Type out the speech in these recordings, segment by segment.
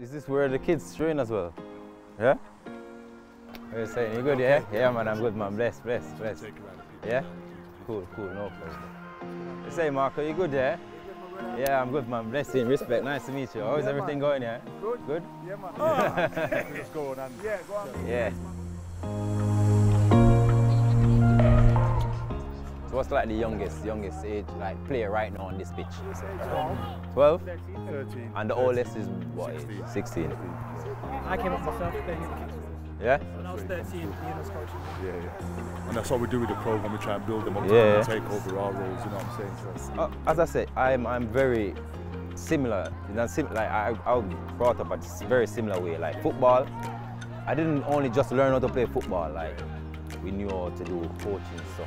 Is this where the kids train as well? Yeah? What are you saying? You good, okay, yeah? Yeah, man, I'm good, man. Bless. Yeah? Cool, no problem. You say, Marco, you good, yeah? Yeah, I'm good, man. Blessing, respect. Nice to meet you. How's everything going, yeah? Good? Yeah, man. Oh. Let's go on. Yeah, go on. Yeah. So what's like the youngest age like player right now on this pitch? 12? 13. And the oldest is what? 16. 16. I came up myself playing in kids. Yeah? When I was 13, I was coaching. Yeah. And that's what we do with the programme, we try and build them up and take over our roles, you know what I'm saying? So, as I said, I'm very similar. I brought up a very similar way. Like football, I didn't only just learn how to play football, like we knew how to do coaching stuff.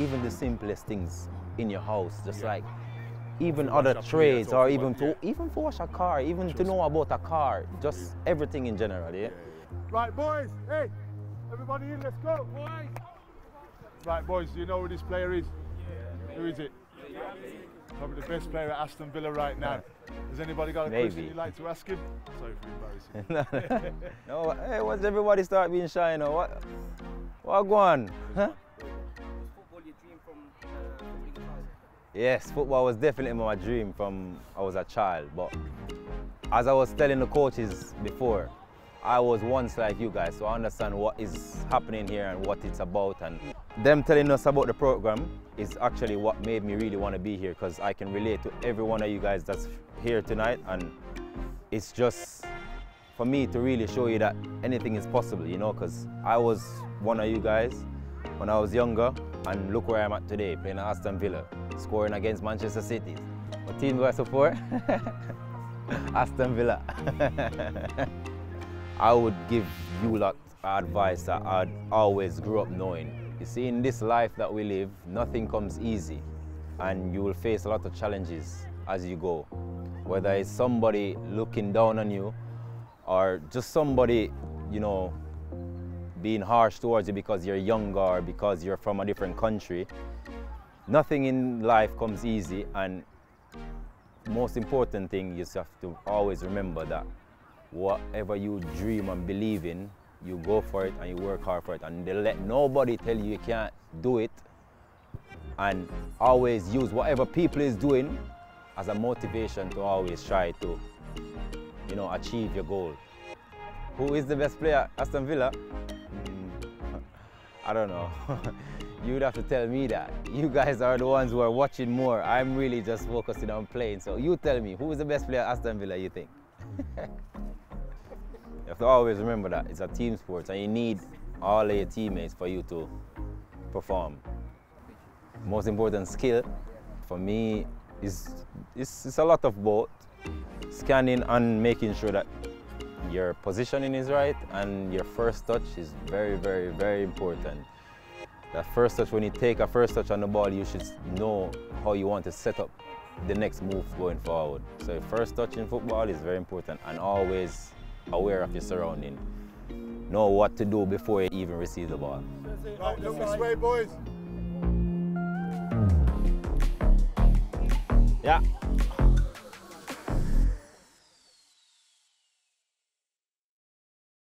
Even the simplest things in your house, just like even other trades or even to wash a car, even to know about a car, just everything in general, yeah? Right, boys, hey, everybody in, let's go, boys. Right, boys, do you know who this player is? Yeah. Who is it? Yeah. Probably the best player at Aston Villa right now. Has anybody got a question you'd like to ask him? Sorry for embarrassing. No, hey, once everybody start being shy, you know, what go on? Huh? Football your dream from being a child? Yes, football was definitely my dream from I was a child, but as I was telling the coaches before, I was once like you guys, so I understand what is happening here and what it's about, and them telling us about the program is actually what made me really want to be here, because I can relate to every one of you guys that's here tonight, and it's just for me to really show you that anything is possible, you know, because I was one of you guys when I was younger, and look where I'm at today, playing at Aston Villa, scoring against Manchester City. What team do I support? Aston Villa. I would give you lot advice that I'd always grew up knowing. You see, in this life that we live, nothing comes easy, and you will face a lot of challenges as you go. Whether it's somebody looking down on you, or just somebody, you know, being harsh towards you because you're younger or because you're from a different country. Nothing in life comes easy, and most important thing, you have to always remember that whatever you dream and believe in, you go for it and you work hard for it, and they let nobody tell you you can't do it, and always use whatever people is doing as a motivation to always try to, you know, achieve your goal. Who is the best player at Aston Villa? I don't know. You'd have to tell me that. You guys are the ones who are watching more. I'm really just focusing on playing, so you tell me, who is the best player at Aston Villa, you think? You have to always remember that it's a team sport, and you need all of your teammates for you to perform. Most important skill for me is it's a lot of both, scanning and making sure that your positioning is right, and your first touch is very, very, very important. That first touch, when you take a first touch on the ball, you should know how you want to set up the next move going forward. So first touch in football is very important, and always aware of your surrounding. Know what to do before you even receive the ball. Right, look this way, boys. Yeah.